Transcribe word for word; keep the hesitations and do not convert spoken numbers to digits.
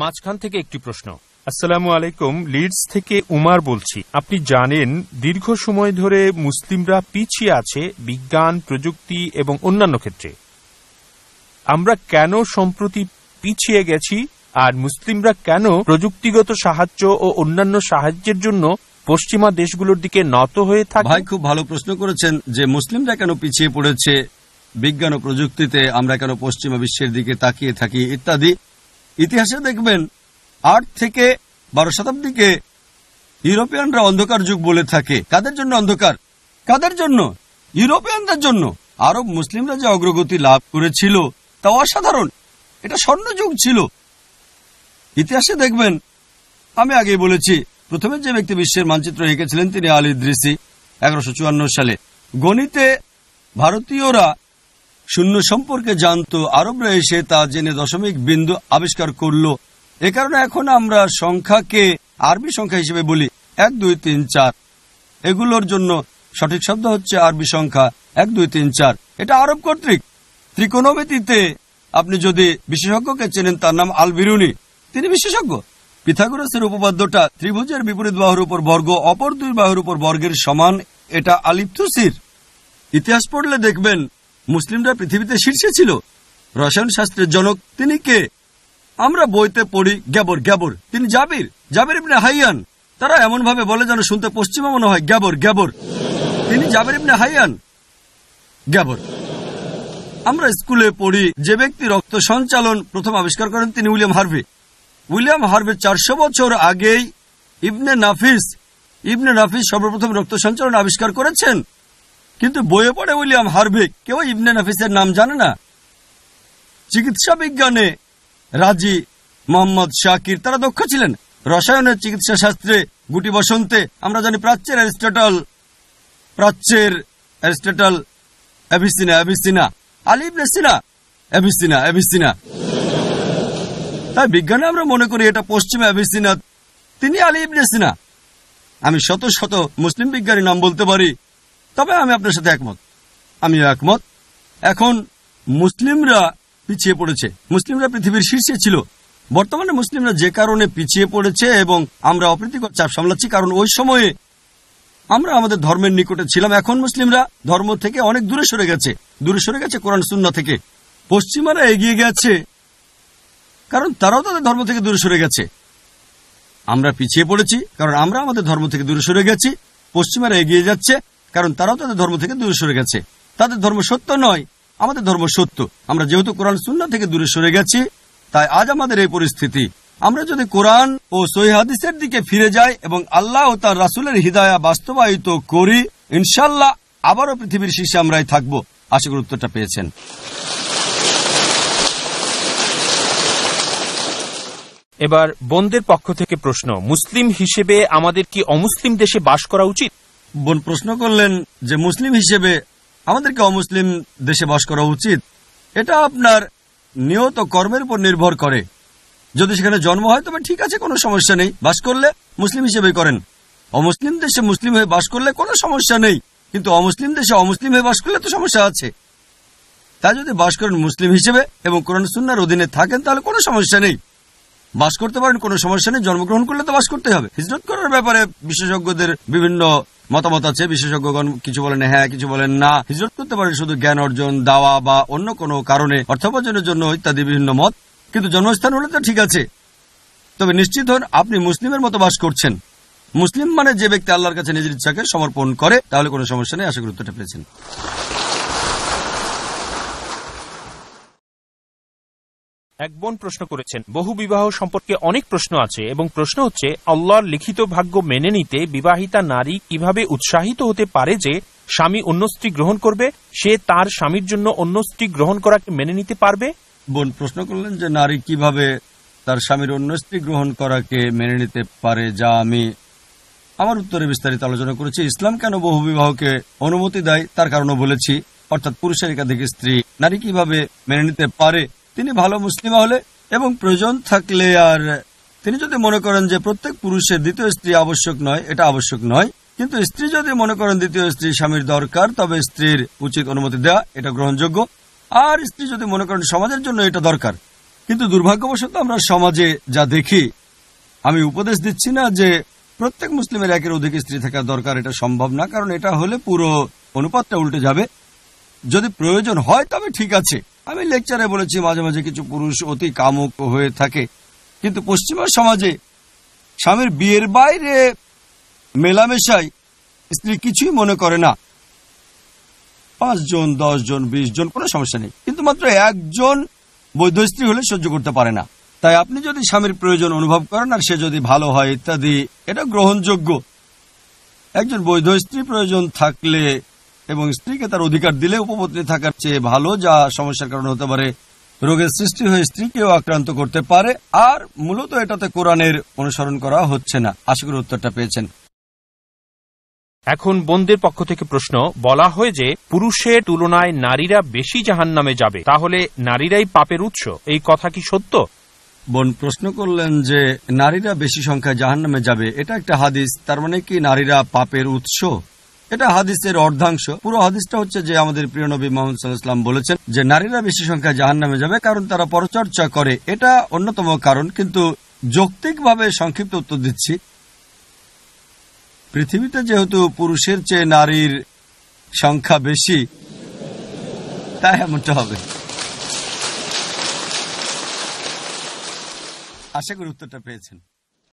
মাঝখান থেকে একটি প্রশ্ন। আসসালামু আলাইকুম, লিডস থেকে উমার বলছি। আপনি জানেন দীর্ঘ সময় ধরে মুসলিমরা পিছিয়ে আছে বিজ্ঞান, প্রযুক্তি এবং অন্যান্য ক্ষেত্রে। আমরা কেন সম্প্রতি পিছিয়ে গেছি আর মুসলিমরা কেন প্রযুক্তিগত সাহায্য ও অন্যান্য সাহায্যের জন্য পশ্চিমা দেশগুলোর দিকে নত হয়ে থাকে? ভাই, খুব ভালো প্রশ্ন করেছেন যে মুসলিমরা কেন পিছিয়ে পড়েছে, বিজ্ঞান ও প্রযুক্তিতে আমরা কেন পশ্চিমা বিশ্বের দিকে তাকিয়ে থাকি ইত্যাদি। ইতিহাসে দেখবেন আট থেকে বারো শতাব্দীকে ইউরোপিয়ানরা অন্ধকার যুগ বলে থাকে। কাদের জন্য অন্ধকার? কাদের জন্য? ইউরোপিয়ানদের জন্য। আরব মুসলিমরা যে অগ্রগতি লাভ করেছিল তা অসাধারণ, এটা স্বর্ণযুগ ছিল। ইতিহাসে দেখবেন, আমি আগেই বলেছি, প্রথমে যে ব্যক্তি বিশ্বের মানচিত্র এঁকেছিলেন তিনি আলী ইদ্রিসি এগারোশো চুয়ান্ন সালে। গণিতে ভারতীয়রা শূন্য সম্পর্কে জানতো, আরবরা এসে তা জেনে দশমিক বিন্দু আবিষ্কার করলো। এ কারণে এখন আমরা সংখ্যাকে আরবি সংখ্যা হিসেবে বলি, এক দুই তিন চার। এগুলোর জন্য সঠিক শব্দ হচ্ছে আরবি সংখ্যা এক দুই তিন চার। এটা আরব কর্তৃক। ত্রিকোণমিতিতে আপনি যদি বিশেষজ্ঞকে চেনেন, তার নাম আল বিরুনি, তিনি বিশেষজ্ঞ। পিথাগোরাসের উপপাদ্যটা ত্রিভুজের বিপরীত বাহুর উপর বর্গ অপর দুই বাহুর উপর বর্গের সমান, এটা আলিপ্তুসির। ইতিহাস পড়লে দেখবেন মুসলিমরা পৃথিবীতে শীর্ষে ছিল। রসায়ন শাস্ত্রের জনক তিনি কে? আমরা বইতে পড়ি গ্যাবর গ্যাবর, তিনি জাবির, জাবির ইবনে হাইয়ান। তারা এমন ভাবে বলে যেন শুনতে পশ্চিমা মনে হয়, গ্যাবর গ্যাবর, তিনি জাবির ইবনে হাইয়ান, গ্যাবর। আমরা স্কুলে পড়ি যে ব্যক্তি রক্ত সঞ্চালন প্রথম আবিষ্কার করেন তিনি উইলিয়াম হার্ভি। উইলিয়াম হার্ভি চারশো বছর আগেই ইবনে নাফিস, ইবনে নাফিস সর্বপ্রথম রক্ত সঞ্চালন আবিষ্কার করেছেন, কিন্তু বইয়ে পড়ে উইলিয়াম হার্ভি, কেউ ইবনে নাফিসের নাম জানে না। চিকিৎসা বিজ্ঞানে রাজি, মোহাম্মদ শাকির, তারা দক্ষ ছিলেন। রসায়নের চিকিৎসা শাস্ত্রে গুটি বসন্তে আমরা জানি প্রাচ্যের অ্যারিস্টটল, প্রাচ্যের Aristotle, Avicenna Avicenna, Ali Ibn Sina, Avicenna Avicenna. তাই বিজ্ঞানে আমরা মনে করি এটা পশ্চিমা অ্যাভিসিনা, তিনি আলী ইবনে সিনা। আমি শত শত মুসলিম বিজ্ঞানী নাম বলতে পারি, তবে আমি আপনার সাথে একমত, আমিও একমত। এখন মুসলিমরা পিছিয়ে পড়েছে, মুসলিমরা পৃথিবীর শীর্ষে ছিল। বর্তমানে মুসলিমরা যে কারণে পিছিয়ে পড়েছে এবং আমরা অপ্রীতিকর চাপ সামলাচ্ছি, কারণ ওই সময়ে আমরা আমাদের ধর্মের নিকটে ছিলাম। এখন মুসলিমরা ধর্ম থেকে অনেক দূরে সরে গেছে, দূরে সরে গেছে কোরআন সুন্নাহ থেকে। পশ্চিমারা এগিয়ে গেছে কারণ তারাও তাদের ধর্ম থেকে দূরে সরে গেছে। আমরা পিছিয়ে পড়েছি কারণ আমরা আমাদের ধর্ম থেকে দূরে সরে গেছি। পশ্চিমারা এগিয়ে যাচ্ছে কারণ তারাও তাদের ধর্ম থেকে দূরে সরে গেছে। তাদের ধর্ম সত্য নয়, আমাদের ধর্ম সত্য। আমরা যেহেতু কোরআন সুন্নাহ থেকে দূরে সরে গেছি, তাই আজ আমাদের এই পরিস্থিতি। আমরা যদি কোরআন ও সহিহ হাদিসের দিকে ফিরে যাই এবং আল্লাহ ও তার রাসূলের হিদায়া বাস্তবায়িত করি, ইনশাআল্লাহ আবারও পৃথিবীর শীর্ষে আমরাই থাকবো। আশা করি উত্তরটা পেয়েছেন। এবার বোনদের পক্ষ থেকে প্রশ্ন, মুসলিম হিসেবে আমাদের কি অমুসলিম দেশে বাস করা উচিত? বোন প্রশ্ন করলেন যে মুসলিম হিসেবে আমাদেরকে অমুসলিম দেশে বাস করা উচিত। এটা আপনার নিয়ত কর্মের উপর নির্ভর করে। যদি সেখানে জন্ম হয় তবে ঠিক আছে, কোনো সমস্যা নেই, বাস করলে মুসলিম হিসেবে করেন। অমুসলিম দেশে মুসলিম হয়ে বাস করলে কোনো সমস্যা নেই, কিন্তু অমুসলিম দেশে অমুসলিম হয়ে বাস করলে তো সমস্যা আছে। তা যদি বাস করেন মুসলিম হিসেবে এবং কোরআন সুন্নাহর অধীনে থাকেন তাহলে কোনো সমস্যা নেই, বাস করতে পারেন, কোনো সমস্যা নেই। জন্মগ্রহণ করলে তো বাস করতে হবে। হিজরত করার ব্যাপারে বিশেষজ্ঞদের বিভিন্ন মতামত আছে। বিশেষজ্ঞগণ কিছু বলেন হ্যাঁ, কিছু বলেন না। হিজরত করতে পারেন শুধু জ্ঞান অর্জন, দাওয়া বা অন্য কোনো কারণে, অর্থোপার্জনের জন্য ইত্যাদি বিভিন্ন মত, কিন্তু জন্মস্থান হলে তো ঠিক আছে। তবে নিশ্চিত হন আপনি মুসলিমের মতো বাস করছেন। মুসলিম মানে যে ব্যক্তি আল্লাহর কাছে নিজের ইচ্ছাকে সমর্পণ করে, তাহলে কোনো সমস্যা নেই। আশা করি উত্তরটা পেয়েছেন। এক বোন প্রশ্ন করেছেন, বহু বিবাহ সম্পর্কে অনেক প্রশ্ন আছে এবং প্রশ্ন হচ্ছে আল্লাহর লিখিত ভাগ্য মেনে নিতে বিবাহিতা নারী কিভাবে উৎসাহিত হতে পারে যে স্বামী অন্য স্ত্রী গ্রহণ করবে, সে তার স্বামীর জন্য অন্য স্ত্রী গ্রহণ করাকে মেনে নিতে পারবে? বোন প্রশ্ন করলেন যে নারী কিভাবে তার স্বামীর অন্য স্ত্রী গ্রহণ করাকে মেনে নিতে পারে, যা আমি আমার উত্তরে বিস্তারিত আলোচনা করেছি। ইসলাম কেন বহু বিবাহকে অনুমতি দেয় তার কারণও বলেছি, অর্থাৎ পুরুষের একাধিক স্ত্রী নারী কিভাবে মেনে নিতে পারে। তিনি ভালো মুসলিমা হলে এবং প্রয়োজন থাকলে, আর তিনি যদি মনে করেন যে প্রত্যেক পুরুষের দ্বিতীয় স্ত্রী আবশ্যক নয়, এটা আবশ্যক নয়, কিন্তু স্ত্রী যদি মনে করেন দ্বিতীয় স্ত্রী স্বামীর দরকার, তবে স্ত্রীর উচিত অনুমতি দেওয়া, এটা গ্রহণযোগ্য। আর স্ত্রী যদি মনে করেন সমাজের জন্য এটা দরকার, কিন্তু দুর্ভাগ্যবশত আমরা সমাজে যা দেখি, আমি উপদেশ দিচ্ছি না যে প্রত্যেক মুসলিমের একের অধিক স্ত্রী থাকা দরকার, এটা সম্ভব না, কারণ এটা হলে পুরো অনুপাতটা উল্টে যাবে। যদি প্রয়োজন হয় তবে ঠিক আছে। আমি লেকচারে বলেছি মাঝে মাঝে কিছু পুরুষ অতি কামুক হয়ে থাকে, কিন্তু পশ্চিমা সমাজে স্বামীর বিয়ের বাইরে মেলামেশায় স্ত্রী কিছুই মনে করে না। পাঁচজন, দশ জন, বিশ জন কোনো সমস্যা নেই, কিন্তু মাত্র একজন বৈধ স্ত্রী হলে সহ্য করতে পারে না। তাই আপনি যদি স্বামীর প্রয়োজন অনুভব করেন আর সে যদি ভালো হয় ইত্যাদি, এটা গ্রহণযোগ্য। একজন বৈধ স্ত্রী প্রয়োজন থাকলে এবং স্ত্রীকে তার অধিকার দিলে উপপত্নী থাকার চেয়ে ভালো, যা সমস্যার কারণ হতে পারে, রোগের সৃষ্টি হয়ে স্ত্রীকেও আক্রান্ত করতে পারে। আর মূলত এটাতে কোরআনের অনুসরণ করা হচ্ছে না। আশা করি উত্তরটা পেয়েছেন। এখন বন্দের পক্ষ থেকে প্রশ্ন, বলা হয় যে পুরুষের তুলনায় নারীরা বেশি জাহান্নামে যাবে, তাহলে নারীরাই পাপের উৎস, এই কথা কি সত্য? বোন প্রশ্ন করলেন যে নারীরা বেশি সংখ্যায় জাহান্নামে যাবে, এটা একটা হাদিস, তার মানে কি নারীরা পাপের উৎস? এটা হাদিসের অর্ধাংশ। পুরো হাদিসটা হচ্ছে যে আমাদের প্রিয় নবী মুহাম্মদ সাল্লাল্লাহু আলাইহি ওয়াসাল্লাম বলেছেন যে নারীরা বেশি সংখ্যায় জাহান্নামে যাবে কারণ তারা পরচর্চা করে, এটা অন্যতম কারণ। কিন্তু যৌক্তিকভাবে সংক্ষিপ্ত উত্তর দিচ্ছি, পৃথিবীতে যেহেতু পুরুষের চেয়ে নারীর সংখ্যা বেশি, তাই এমনটা হবে। আশা করি উত্তরটা পেয়েছেন।